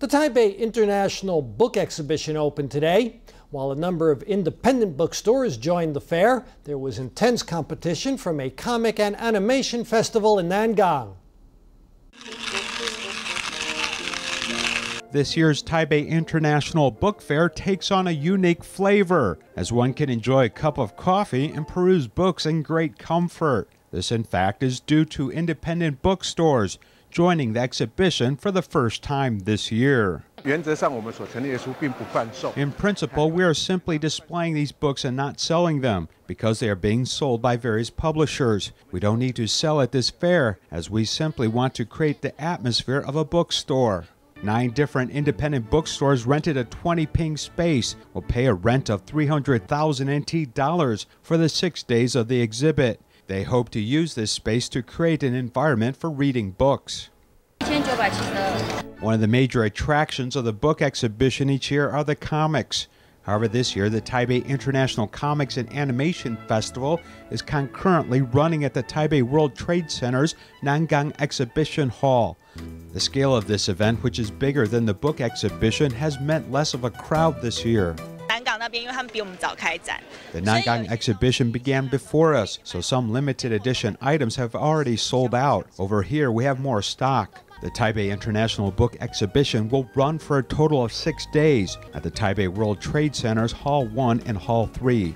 The Taipei International Book Exhibition opened today. While a number of independent bookstores joined the fair, there was intense competition from a comic and animation festival in Nangang. This year's Taipei International Book Fair takes on a unique flavor, as one can enjoy a cup of coffee and peruse books in great comfort. This, in fact, is due to independent bookstores joining the exhibition for the first time this year. In principle, we are simply displaying these books and not selling them because they are being sold by various publishers. We don't need to sell at this fair, as we simply want to create the atmosphere of a bookstore. 9 different independent bookstores rented a 20-ping space will pay a rent of $300,000 NT for the 6 days of the exhibit. They hope to use this space to create an environment for reading books. One of the major attractions of the book exhibition each year are the comics. However, this year the Taipei International Comics and Animation Festival is concurrently running at the Taipei World Trade Center's Nangang Exhibition Hall. The scale of this event, which is bigger than the book exhibition, has meant less of a crowd this year. The Nangang exhibition began before us, so some limited edition items have already sold out. Over here, we have more stock. The Taipei International Book Exhibition will run for a total of 6 days at the Taipei World Trade Center's Hall 1 and Hall 3.